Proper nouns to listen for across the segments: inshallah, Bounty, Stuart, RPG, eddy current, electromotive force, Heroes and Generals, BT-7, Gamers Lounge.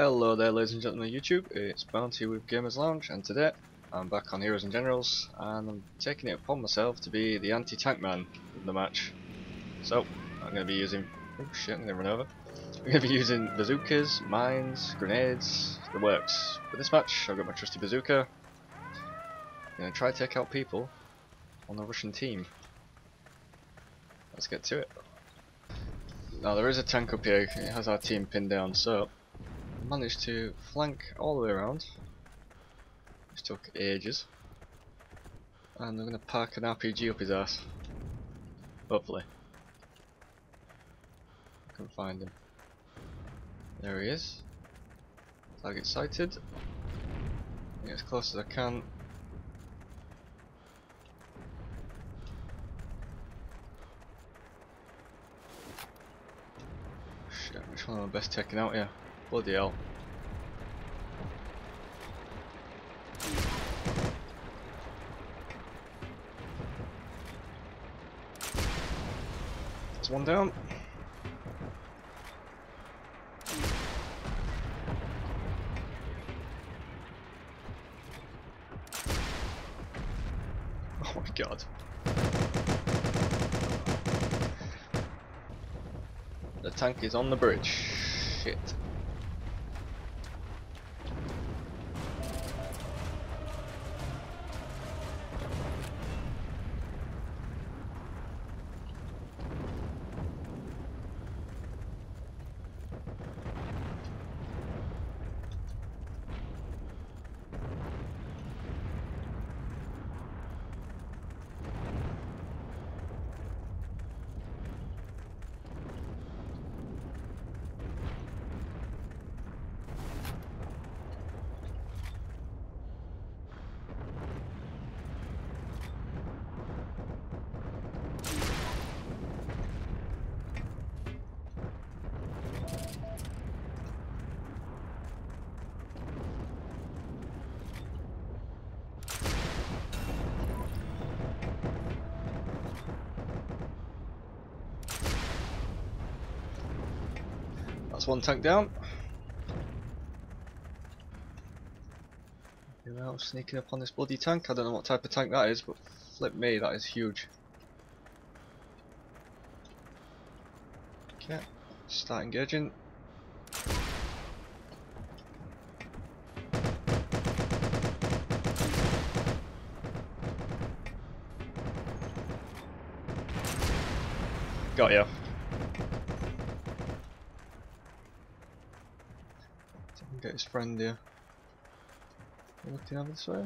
Hello there ladies and gentlemen of YouTube, it's Bounty with Gamers Lounge, and today I'm back on Heroes and Generals and I'm taking it upon myself to be the anti-tank man in the match. So I'm going to be using, oh shit, I'm going to run over. I'm going to be using bazookas, mines, grenades, the works. For this match I've got my trusty bazooka. I'm going to try to take out people on the Russian team. Let's get to it. Now there is a tank up here, it has our team pinned down, so managed to flank all the way around, which took ages, and they're going to park an RPG up his ass, hopefully. I can find him. There he is, target sighted, get as close as I can. Shit, which one am I best taking out here? Bloody hell. That's one down. Oh my god. The tank is on the bridge. Shit. That's one tank down. Now sneaking up on this bloody tank. I don't know what type of tank that is, but flip me, that is huge. Okay, start engaging. Got ya. Get his friend here. Looking over this way.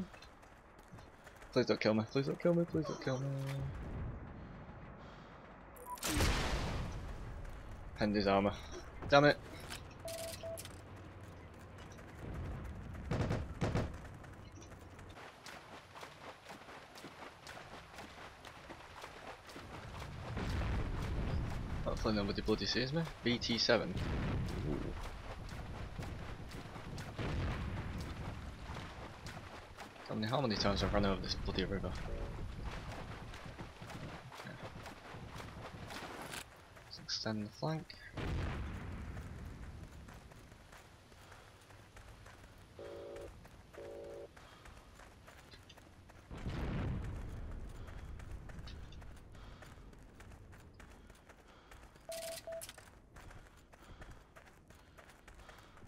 Please don't kill me, please don't kill me, please don't kill me. Pend his armour. Damn it. Hopefully nobody bloody sees me. BT-7. Ooh. How many times I've run over this bloody river? Okay. Let's extend the flank.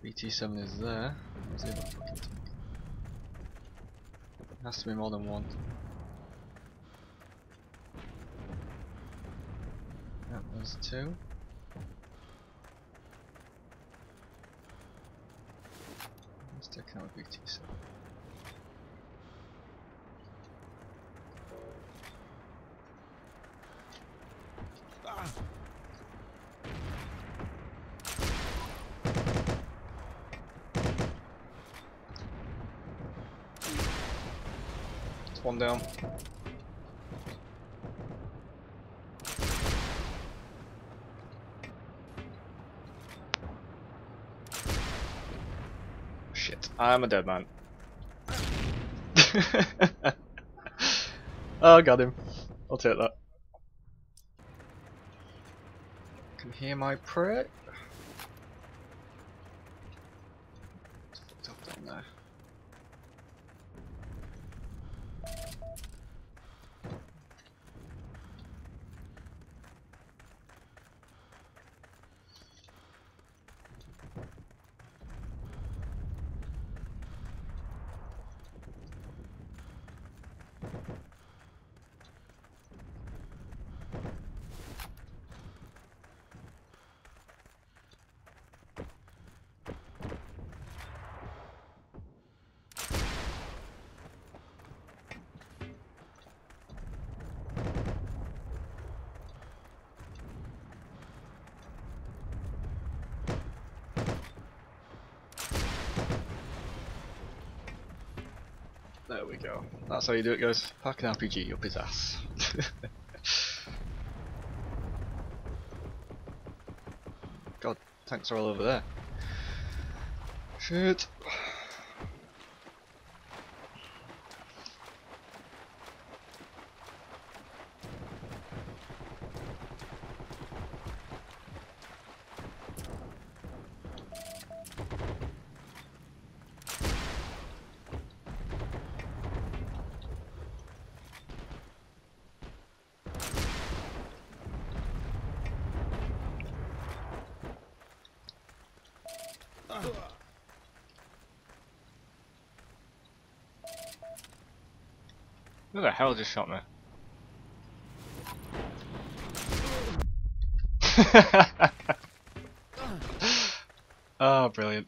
BT-7 is there. Has to be more than one. That was two. Let's take out a BT7. Ah. One down. Shit, I'm a dead man. Oh, got him. I'll take that. Can hear my prayer. no. There we go. That's how you do it, guys. Pack an RPG up his ass. God, tanks are all over there. Shit. Who the hell just shot me? Oh, brilliant.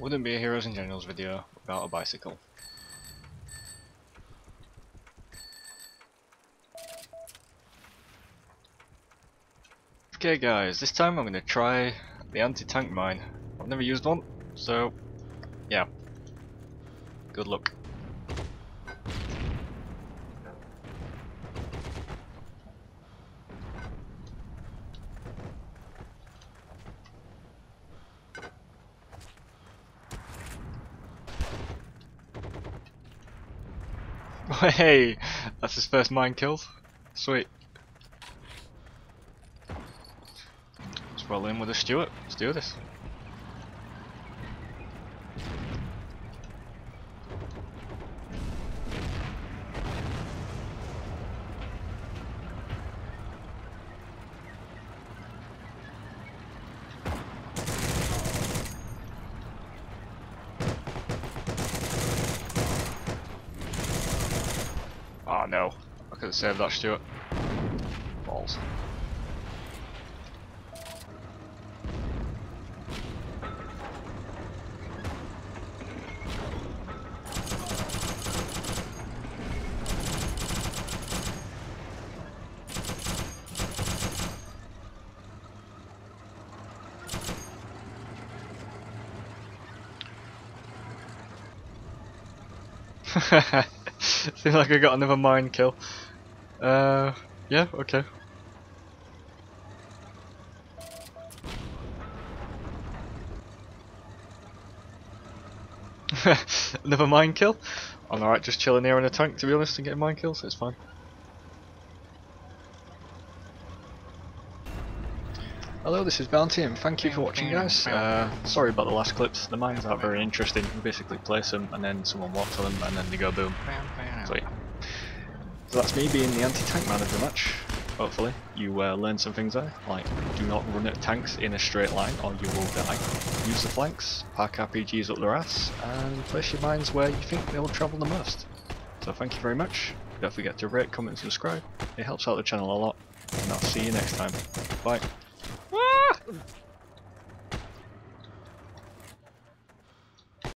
Wouldn't be a Heroes and Generals video without a bicycle. Okay guys, this time I'm going to try the anti-tank mine. I've never used one, so yeah, good luck. Hey, that's his first mine kill. Sweet. Roll in with a Stuart. Let's do this. Oh no, I could have saved that Stuart. Balls. Seems like I got another mine kill. Yeah, okay. Another mine kill? I'm alright just chilling here in a tank, to be honest, and getting mine kills, so it's fine. Hello, this is Bounty, and thank you for watching, guys. Sorry about the last clips. The mines aren't very interesting. You basically place them, and then someone walks on them, and then they go boom. So yeah. So that's me being the anti-tank man of the match. Hopefully, you learned some things there, like do not run at tanks in a straight line, or you will die. Use the flanks, pack RPGs up their ass, and place your mines where you think they'll travel the most. So thank you very much. Don't forget to rate, comment, and subscribe. It helps out the channel a lot. And I'll see you next time. Bye. Ah!